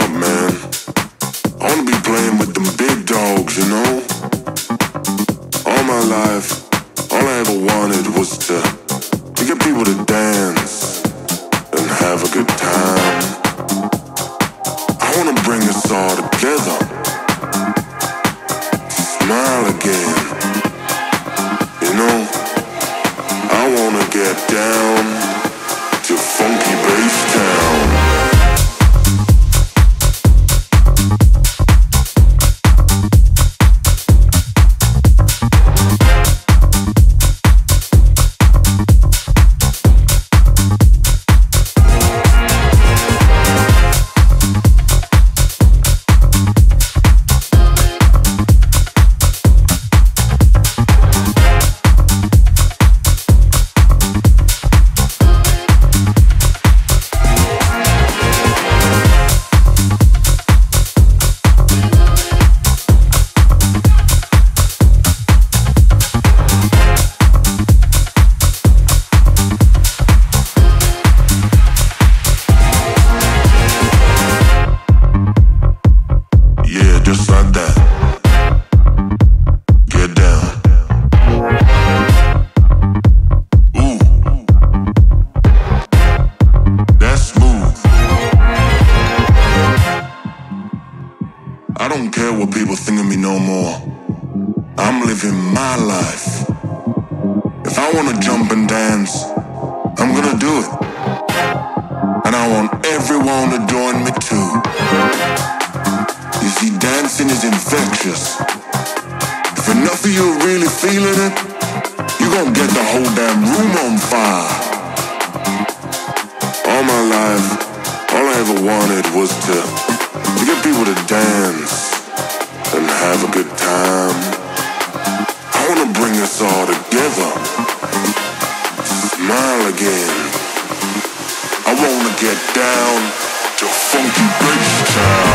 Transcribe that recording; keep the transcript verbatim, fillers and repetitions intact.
up, man. I wanna be playing with them big dogs, you know? All my life, all I ever wanted was to, to get people to dance and have a good time. I wanna bring us all together. Smile again. You know, I wanna get down to Funky Bass Town. I don't care what people think of me no more. I'm living my life. If I wanna jump and dance, I'm gonna do it. And I want everyone to join me too. You see, dancing is infectious. If enough of you are really feeling it, you're gonna get the whole damn room on fire. All my life, all I ever wanted was to to get people to dance and have a good time. I wanna bring us all together. Smile again. I wanna get down to Funky Bass Town.